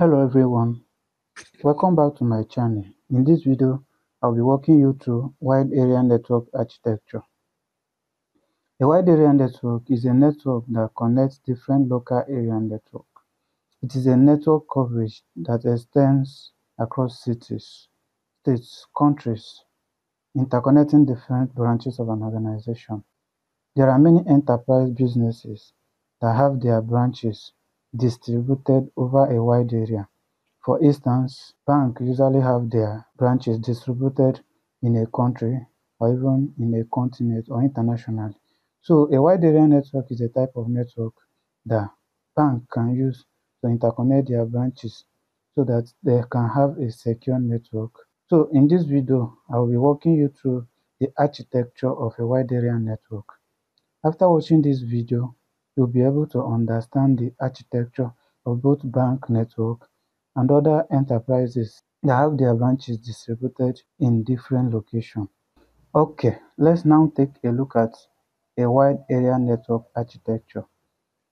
Hello everyone, welcome back to my channel. In this video, I'll be walking you through wide area network architecture. A wide area network is a network that connects different local area networks. It is a network coverage that extends across cities, states, countries, interconnecting different branches of an organization. There are many enterprise businesses that have their branches distributed over a wide area. For instance, banks usually have their branches distributed in a country or even in a continent or internationally. So a wide area network is a type of network that banks can use to interconnect their branches so that they can have a secure network. So in this video, I will be walking you through the architecture of a wide area network. After watching this video, you'll be able to understand the architecture of both bank network and other enterprises that have their branches distributed in different locations. Okay, let's now take a look at a wide area network architecture.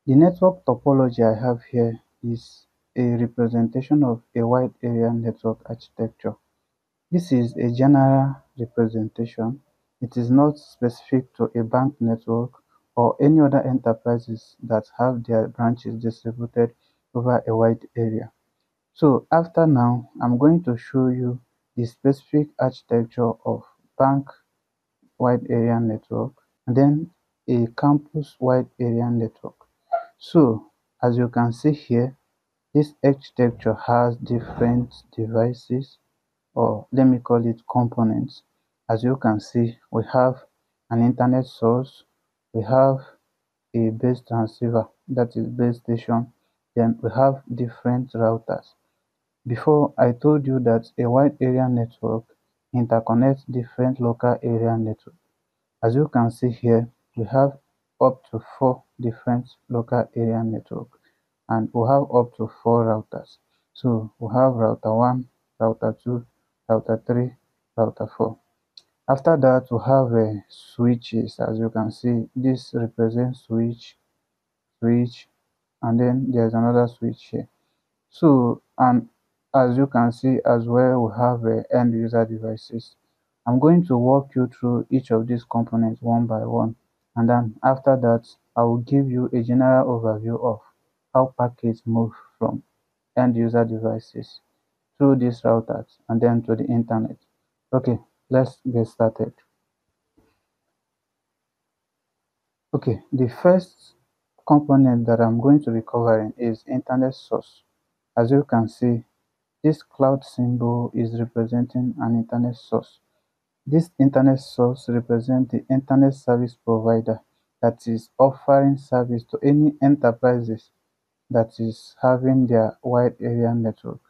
The network topology I have here is a representation of a wide area network architecture. This is a general representation. It is not specific to a bank network or any other enterprises that have their branches distributed over a wide area. So after now, I'm going to show you the specific architecture of bank wide area network and then a campus wide area network. So as you can see here, this architecture has different devices, or let me call it components. As you can see, we have an internet source, we have a base transceiver, that is base station, then we have different routers. Before, I told you that a wide area network interconnects different local area networks. As you can see here, we have up to 4 different local area networks, and we have up to 4 routers. So we have router 1, router 2, router 3, router 4. After that, we have switches. As you can see, this represents switch, and then there's another switch here. So, and as you can see as well, we have end user devices. I'm going to walk you through each of these components one by one, and then after that, I will give you a general overview of how packets move from end user devices through these routers and then to the internet. Okay. Let's get started. Okay, the first component that I'm going to be covering is internet source. As you can see, this cloud symbol is representing an internet source. This internet source represents the internet service provider that is offering service to any enterprises that is having their wide area network.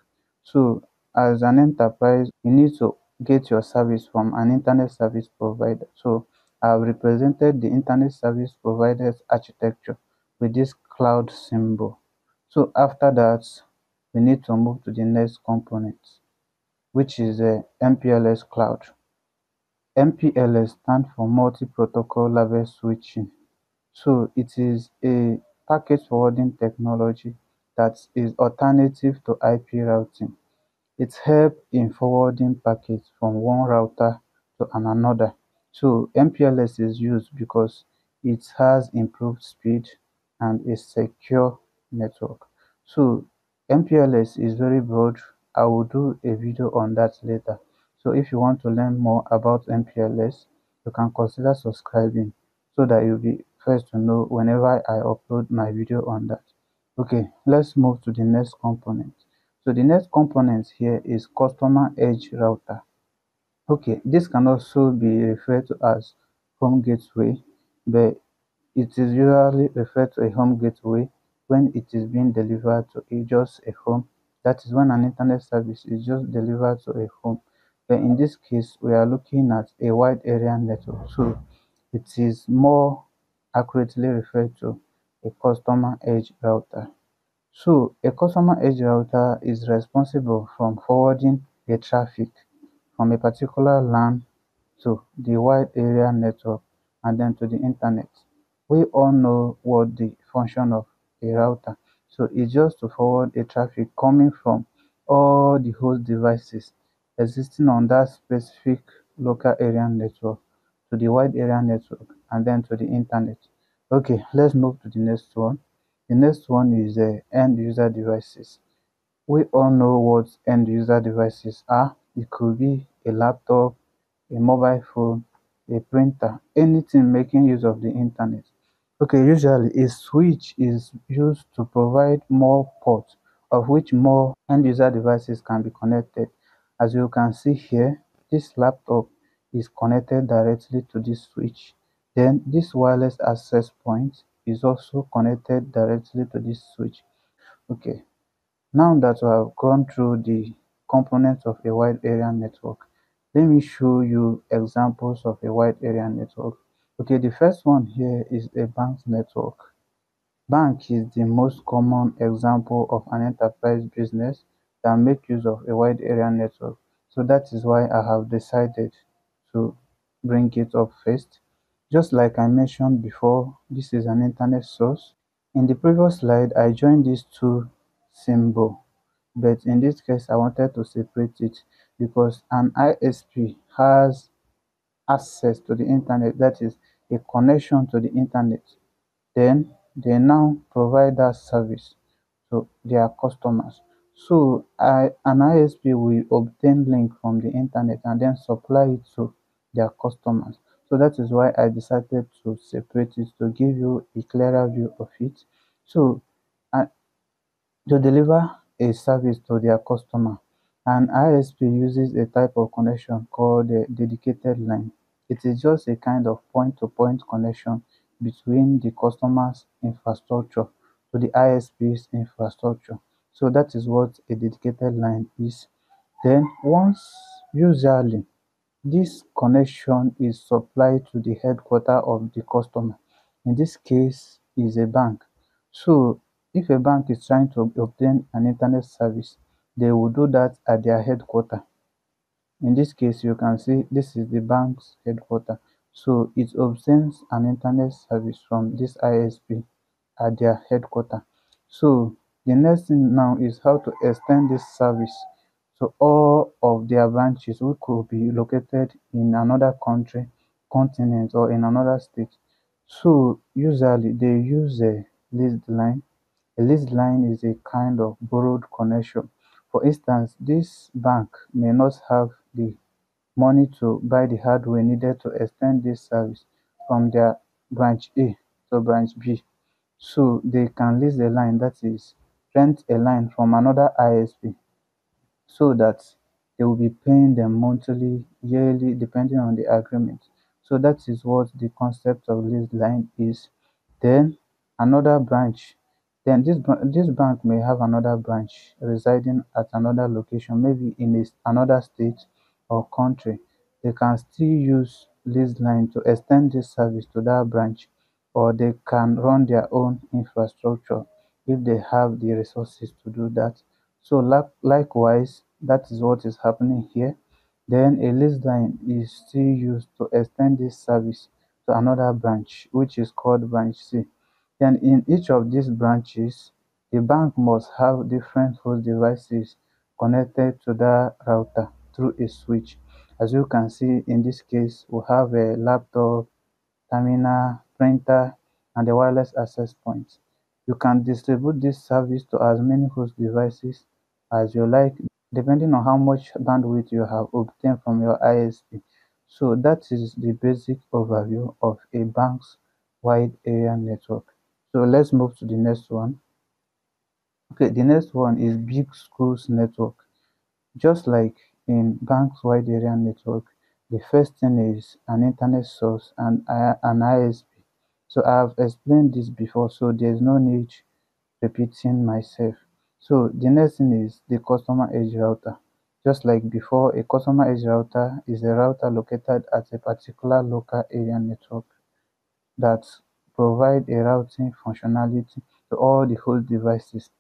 So as an enterprise, you need to get your service from an internet service provider. So I've represented the internet service provider's architecture with this cloud symbol. So after that, we need to move to the next component, which is a MPLS cloud. MPLS stands for multi-protocol level switching. So it is a packet forwarding technology that is alternative to IP routing. It helps in forwarding packets from one router to another. So MPLS is used because it has improved speed and a secure network. So MPLS is very broad. I will do a video on that later. So if you want to learn more about MPLS, you can consider subscribing so that you'll be first to know whenever I upload my video on that. Okay, let's move to the next component. So the next component here is customer edge router. Okay, this can also be referred to as home gateway, but it is usually referred to a home gateway when it is being delivered to just a home. That is when an internet service is just delivered to a home. But in this case, we are looking at a wide area network. So it is more accurately referred to a customer edge router. So a customer edge router is responsible for forwarding the traffic from a particular LAN to the wide area network and then to the internet. We all know what the function of a router. So it's just to forward a traffic coming from all the host devices existing on that specific local area network to the wide area network and then to the internet. Okay, let's move to the next one. The next one is end user devices. We all know what end user devices are. It could be a laptop, a mobile phone, a printer, anything making use of the internet. Okay, usually a switch is used to provide more ports, of which more end user devices can be connected. As you can see here, this laptop is connected directly to this switch. Then this wireless access point is also connected directly to this switch. Okay, now that we have gone through the components of a wide area network, let me show you examples of a wide area network. Okay, the first one here is a bank network. Bank is the most common example of an enterprise business that make use of a wide area network. So that is why I have decided to bring it up first. Just like I mentioned before, this is an internet source. In the previous slide, I joined these two symbols, but in this case, I wanted to separate it because an ISP has access to the internet, that is a connection to the internet. Then they now provide that service to their customers. So an ISP will obtain link from the internet and then supply it to their customers. So that is why I decided to separate it to give you a clearer view of it. So to deliver a service to their customer, an ISP uses a type of connection called a dedicated line. It is just a kind of point-to-point connection between the customer's infrastructure to the ISP's infrastructure. So that is what a dedicated line is. Then usually, this connection is supplied to the headquarters of the customer. In this case, is a bank. So if a bank is trying to obtain an internet service, they will do that at their headquarters. In this case, you can see this is the bank's headquarters. So it obtains an internet service from this ISP at their headquarters. So the next thing now is how to extend this service to all of their branches which could be located in another country, continent, or in another state. So usually they use a leased line. A leased line is a kind of borrowed connection. For instance, this bank may not have the money to buy the hardware needed to extend this service from their branch A to branch B. So they can lease a line, that is, rent a line from another ISP so that they will be paying them monthly, yearly, depending on the agreement. So that is what the concept of leased line is. Then another branch. Then this bank may have another branch residing at another location, maybe in another state or country. They can still use leased line to extend this service to that branch, or they can run their own infrastructure if they have the resources to do that. So likewise, that is what is happening here. Then a leased line is still used to extend this service to another branch, which is called branch C. Then in each of these branches, the bank must have different host devices connected to the router through a switch. As you can see, in this case, we have a laptop, terminal, printer, and a wireless access point. You can distribute this service to as many host devices as you like, depending on how much bandwidth you have obtained from your ISP. So that is the basic overview of a bank's wide area network. So let's move to the next one. Okay, the next one is big schools network. Just like in bank's wide area network, the first thing is an internet source and an ISP. So I have explained this before, so there's no need repeating myself. So the next thing is the customer edge router. Just like before, a customer edge router is a router located at a particular local area network that provide a routing functionality to all the host devices.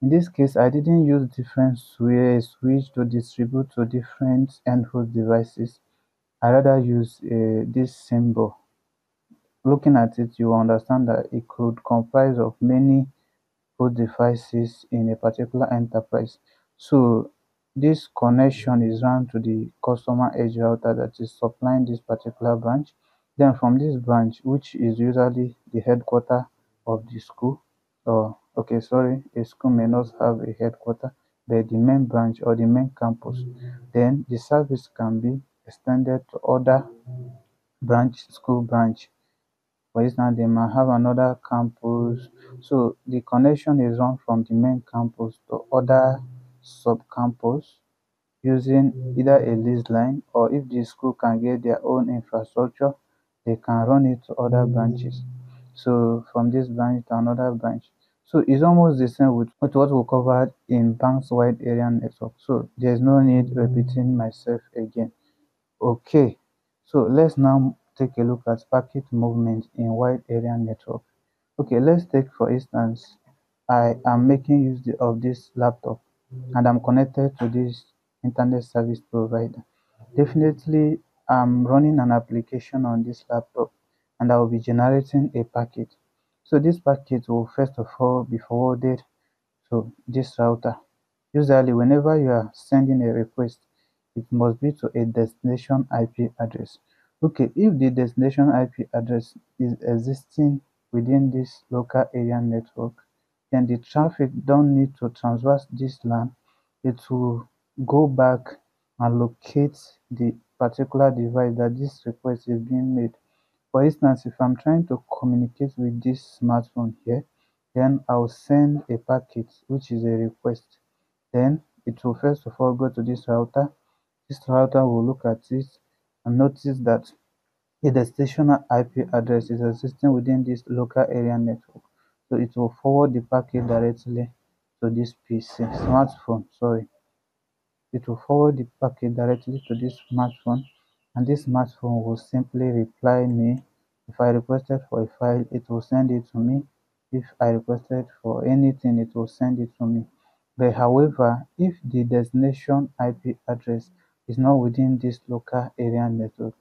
In this case, I didn't use different switch to distribute to different end host devices. I rather use this symbol. Looking at it, you understand that it could comprise of many put devices in a particular enterprise. So this connection is run to the customer edge router that is supplying this particular branch. Then from this branch, which is usually the headquarters of the school, or okay, sorry, a school may not have a headquarters, but the main branch or the main campus, then the service can be extended to other branch, school branch. For instance, they might have another campus. So the connection is run from the main campus to other sub-campus using either a lease line, or if the school can get their own infrastructure, they can run it to other branches. So from this branch to another branch. So it's almost the same with what we covered in Banks Wide Area Network. So there's no need repeating myself again. Okay, so let's now take a look at packet movement in wide area network. Okay, let's take for instance, I am making use of this laptop and I'm connected to this internet service provider. Definitely, I'm running an application on this laptop and I will be generating a packet. So this packet will first of all be forwarded to this router. Usually, whenever you are sending a request, it must be to a destination IP address. Okay, if the destination IP address is existing within this local area network, then the traffic don't need to traverse this LAN. It will go back and locate the particular device that this request is being made. For instance, if I'm trying to communicate with this smartphone here, then I'll send a packet, which is a request. Then it will first of all go to this router. This router will look at it and notice that the destinational IP address is existing within this local area network. So it will forward the packet directly to this smartphone. It will forward the packet directly to this smartphone, and this smartphone will simply reply me. If I requested for a file, it will send it to me. If I requested for anything, it will send it to me. But however, if the destination IP address is not within this local area network,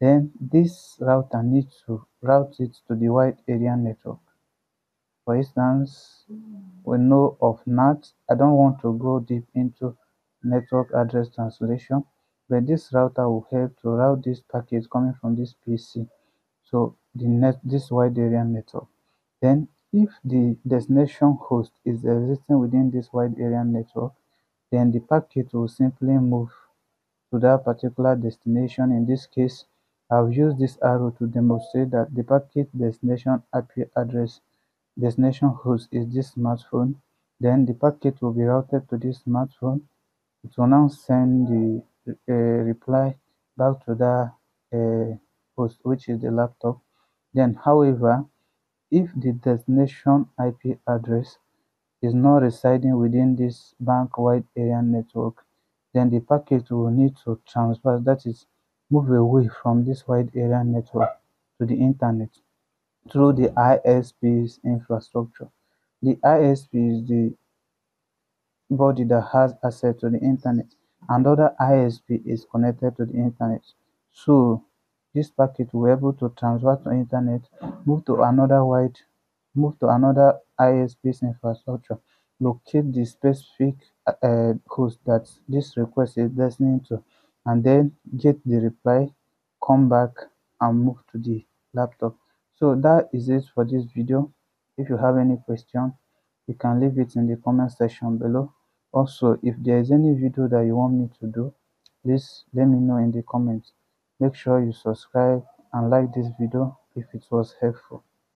then this router needs to route it to the wide area network. For instance, we know of NAT. I don't want to go deep into network address translation, but this router will help to route this package coming from this PC so this wide area network. Then if the destination host is existing within this wide area network, then the packet will simply move to that particular destination. In this case, I've used this arrow to demonstrate that the packet destination IP address, destination host is this smartphone. Then the packet will be routed to this smartphone. It will now send the reply back to the host, which is the laptop. Then, however, if the destination IP address is not residing within this bank-wide area network, then the packet will need to transverse, that is, move away from this wide area network to the internet through the ISP's infrastructure. The ISP is the body that has access to the internet, and other ISP is connected to the internet. So this packet will be able to transfer to internet, move to another ISP's infrastructure, locate the specific host that this request is destined to, and then get the reply, come back and move to the laptop. So that is it for this video. If you have any question, you can leave it in the comment section below. Also, if there is any video that you want me to do, please let me know in the comments. Make sure you subscribe and like this video if it was helpful.